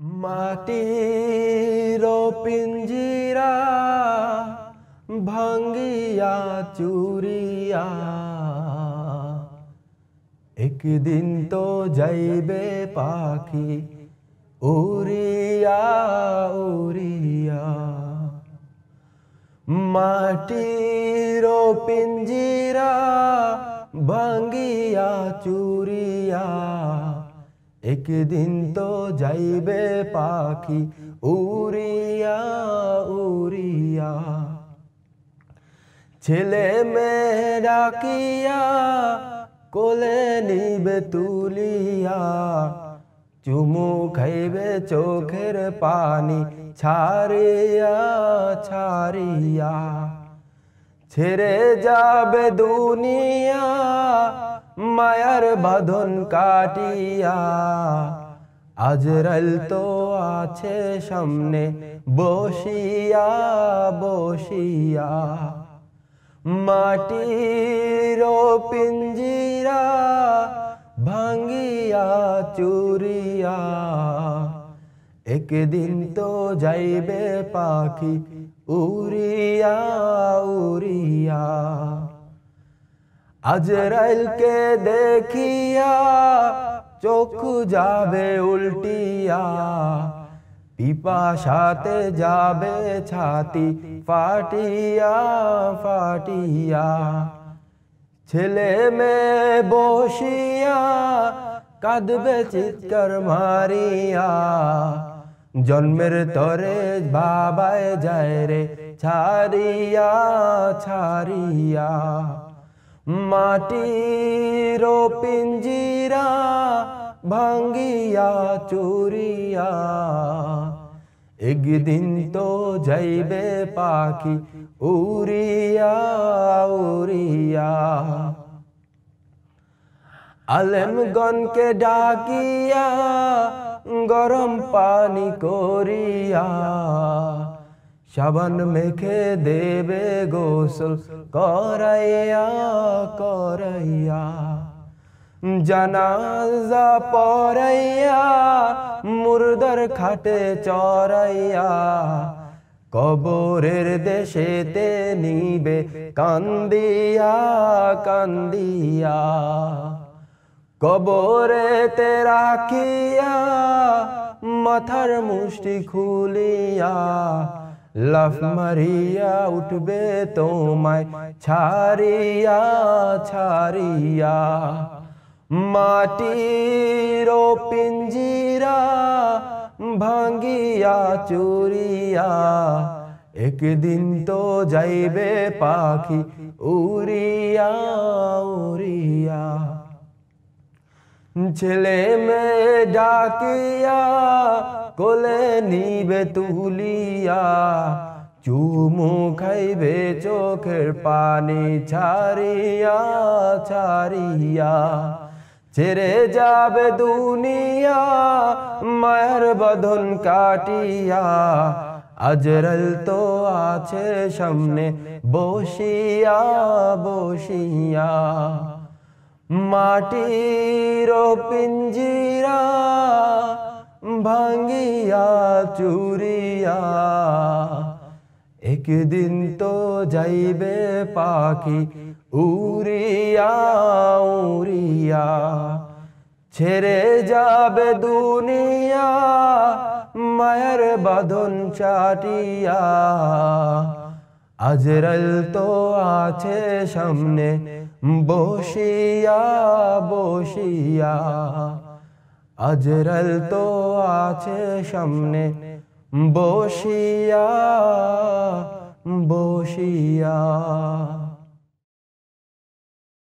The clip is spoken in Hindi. माटिर पिंजिरा भांगिया चूरिया एक दिन तो जाइबे पाखी उड़िया उड़िया। माटिर पिंजिरा भांगिया चूरिया एक दिन तो जाइबे पाखी उड़िया उड़िया। छेले में डाकिया कोले निबे तुलिया चुमु खाइबे चोखेर पानी छारिया छारिया। छेड़े जाबे दुनिया मायार बाधन काटिया आजराइल तो आछे सामने बसिया बसिया। माटिर पिंजिरा भांगिया चूरिया एक दिन तो जाइबे पाखी उड़िया उड़िया। आजराइल के देखिया चोखु जाबे उल्टिया पिपासाते जाबे छाती फाटिया फाटिया। छेले में बसिया कादबे चित्कार मारिया जन्मेर तरे बाबाए जाए रे छाड़िया छाड़िया। माटिर पिंजिरा भांगिया चूरिया एक दिन तो जाइबे पाखी उड़िया उड़िया। आलेमगण के डाकिया गरम पानी करिया साबन मेखे देवे गोसल कराइया कराइया। जनाजा पराइया मुर्दार खाटे चराइया कबरेर देशेते निबे कांदिया कांदिया। कबरेते राखिया माथार मुष्टि खुलिया लाफ मारिया उठबे तोमाय छाड़िया छाड़िया। माटिर पिंजिरा भांगिया चूरिया एक दिन तो जाइबे पाखी उड़िया उड़िया। छेले में डाकिया कोले निबे तुलिया चुमु खाइबे चोखेर पानी छाड़िया छाड़िया। छेड़े जाबे दुनिया मायर बंधन काटिया आजराइल तो आछे सामने बसिया बसिया। माटिर पिंजिरा भांगिया चूरिया एक दिन तो जाइबे पाखी उड़िया उड़िया। छेड़े जाबे दुनिया मायर बाधन चाटिया आजराइल तो आछे सामने बसिया बसिया। आजराइल तो आछे सामने बसिया बसिया।